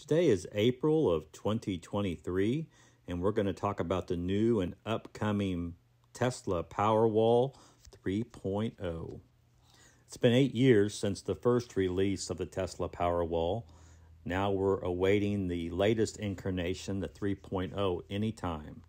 Today is April of 2023, and we're going to talk about the new and upcoming Tesla Powerwall 3.0. It's been 8 years since the first release of the Tesla Powerwall. Now we're awaiting the latest incarnation, the 3.0, anytime.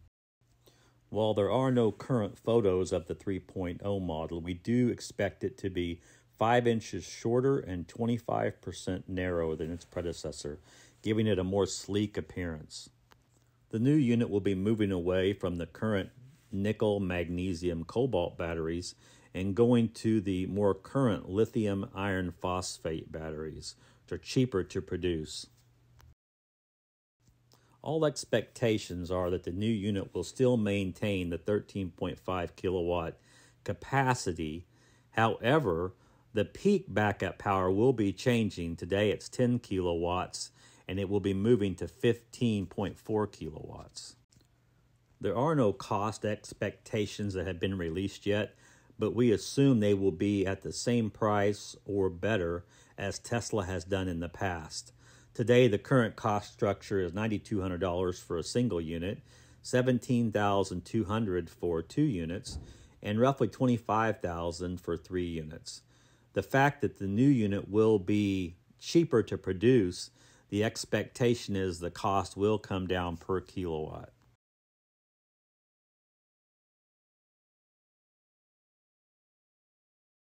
While there are no current photos of the 3.0 model, we do expect it to be 5 inches shorter and 25% narrower than its predecessor, giving it a more sleek appearance. The new unit will be moving away from the current nickel, magnesium, cobalt batteries and going to the more current lithium iron phosphate batteries, which are cheaper to produce. All expectations are that the new unit will still maintain the 13.5 kilowatt capacity. However, the peak backup power will be changing. Today it's 10 kilowatts, and it will be moving to 15.4 kilowatts. There are no cost expectations that have been released yet, but we assume they will be at the same price or better as Tesla has done in the past. Today, the current cost structure is $9,200 for a single unit, $17,200 for 2 units, and roughly $25,000 for 3 units. The fact that the new unit will be cheaper to produce, the expectation is the cost will come down per kilowatt.